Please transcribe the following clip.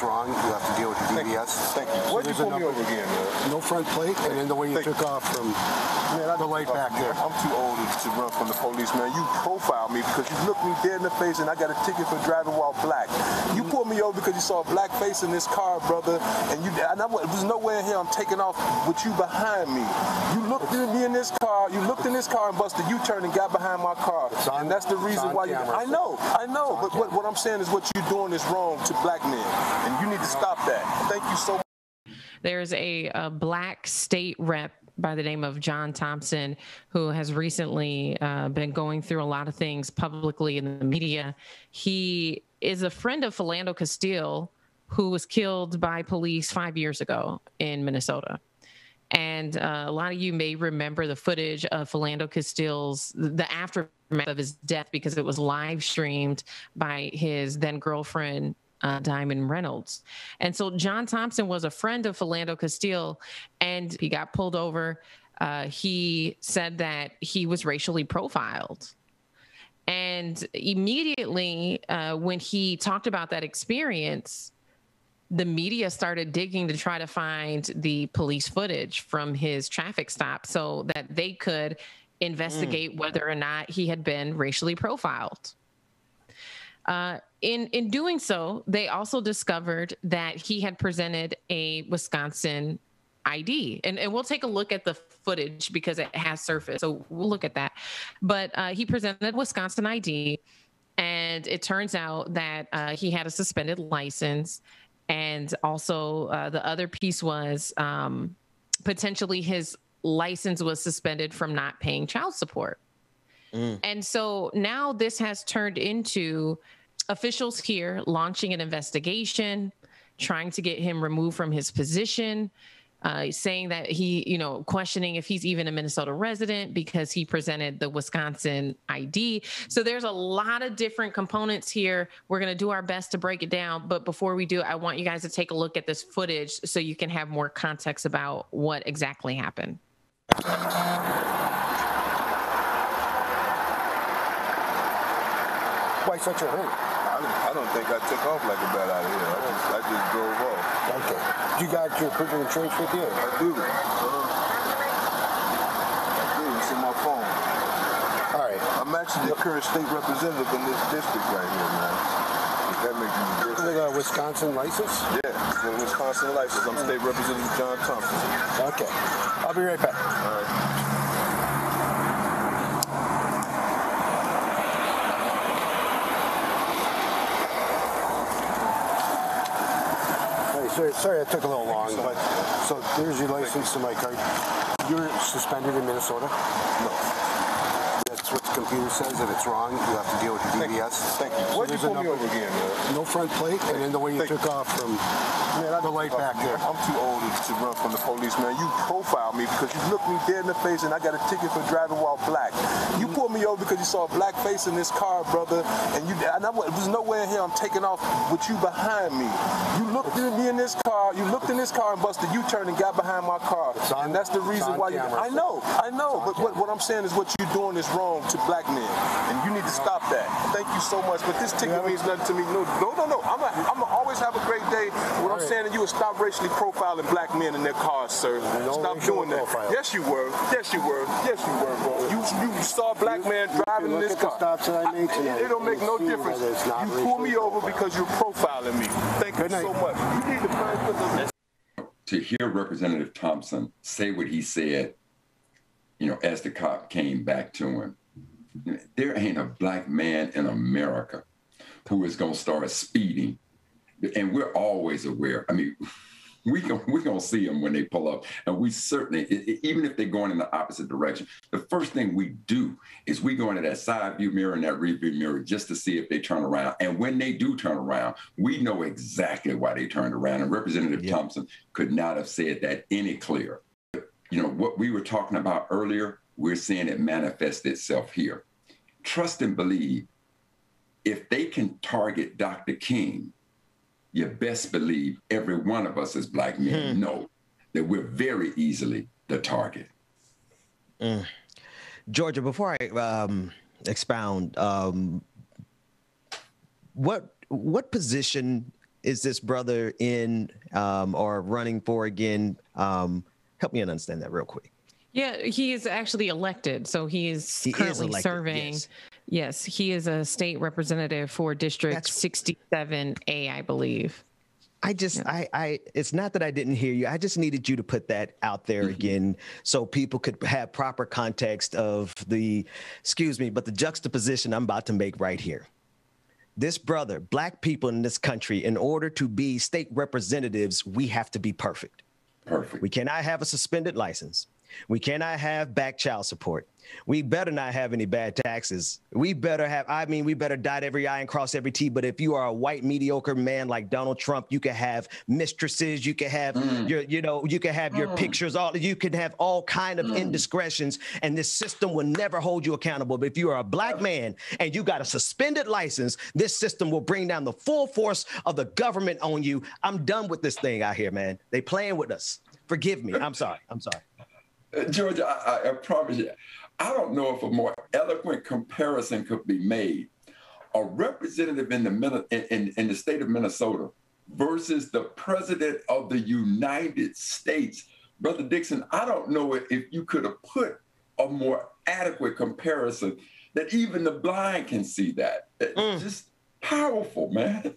what's wrong. You have to deal with the DVS. Thank you. Why did you pull me over again? No front plate, and then the way you took off from the light back there. I'm too old to run from the police, man. You profiled me because you looked me dead in the face, and I got a ticket for driving while black. You pulled me over because you saw a black face in this car, brother, and you. And there's nowhere in here I'm taking off with you behind me. You looked at me in this car. You looked in this car and busted a U-turn and got behind my car, and that's the reason why. I know. But what I'm saying is what you're doing is wrong to black men, and you need to stop that. Thank you so much. There's a black state rep by the name of John Thompson, who has recently been going through a lot of things publicly in the media. He is a friend of Philando Castile, who was killed by police 5 years ago in Minnesota. And a lot of you may remember the footage of Philando Castile's, the aftermath of his death, because it was live streamed by his then girlfriend, Diamond Reynolds. And so John Thompson was a friend of Philando Castile, and he got pulled over. He said that he was racially profiled. And immediately when he talked about that experience, the media started digging to try to find the police footage from his traffic stop so that they could investigate whether or not he had been racially profiled. In doing so, they also discovered that he had presented a Wisconsin ID. And we'll take a look at the footage because it has surfaced. So we'll look at that. But he presented Wisconsin ID, and it turns out that he had a suspended license. And also the other piece was potentially his license was suspended from not paying child support. And so now this has turned into officials here launching an investigation, trying to get him removed from his position, saying that he, you know, questioning if he's even a Minnesota resident because he presented the Wisconsin ID. So there's a lot of different components here. We're going to do our best to break it down. But before we do, I want you guys to take a look at this footage so you can have more context about what exactly happened. Why such a hurry? I don't think I took off like a bat out of here. I just drove off. Okay. You got your personal insurance with you? I do. It's in my phone. All right. I'm actually the current state representative in this district right here, man. That makes me different. You got a Wisconsin license? Yeah, it's a Wisconsin license. I'm state representative John Thompson. Okay. I'll be right back. All right. Sorry, I took a little long, but so there's your license and my card. You're suspended in Minnesota? No. That's what the computer says, that it's wrong. You have to deal with the DVS. Thank you. Why did you pull me over again? No front plate, and then the way you took off from the light back there. I'm too old to run from the police, man. You profiled me because you looked me dead in the face, and I got a ticket for driving while black. You pulled me over because you saw a black face in this car, brother, and you. And there's nowhere in here I'm taking off with you behind me. You looked at me in this car. You looked in this car and busted a U-turn and got behind my car, and that's the reason why. I know. But what I'm saying is what you're doing is wrong to black men, and you need to stop that. Thank you so much. But this ticket means nothing to me. No. I'm always have a great day. What I'm saying to you is stop racially profiling black men in their cars, sir. Stop doing that. Yes, you were. Yes, you were. Yes, you were, bro. You saw a black man driving in this car. It don't make no difference. You pulled me over because you're profiling me. Thank you so much. You need to hear Representative Thompson say what he said, you know, as the cop came back to him. There ain't a black man in America who is going to start speeding. And we're always aware. I mean, we're going to see them when they pull up. And we certainly, even if they're going in the opposite direction, the first thing we do is we go into that side view mirror and that rear view mirror just to see if they turn around. And when they do turn around, we know exactly why they turned around. And Representative Thompson could not have said that any clearer. You know, what we were talking about earlier, we're seeing it manifest itself here. Trust and believe. If they can target Dr. King, you best believe every one of us as black men know that we're very easily the target. Georgia, before I expound, what position is this brother in or running for again? Help me understand that real quick. Yeah, he is actually elected. So he is currently serving. Yes, he is a state representative for District 67A, I believe. It's not that I didn't hear you. I just needed you to put that out there again so people could have proper context of the juxtaposition I'm about to make right here. This brother, black people in this country, in order to be state representatives, we have to be perfect. Perfect. We cannot have a suspended license. We cannot have back child support. We better not have any bad taxes. We better dot every I and cross every T. But if you are a white mediocre man like Donald Trump, you can have mistresses. You can have your pictures. You can have all kind of indiscretions, and this system will never hold you accountable. But if you are a black man and you got a suspended license, this system will bring down the full force of the government on you. I'm done with this thing out here, man. They playing with us. Forgive me. I'm sorry. George, I promise you, I don't know if a more eloquent comparison could be made. A representative in the state of Minnesota versus the president of the United States. Brother Dixon, I don't know if you could have put a more adequate comparison that even the blind can see that. It's just powerful, man.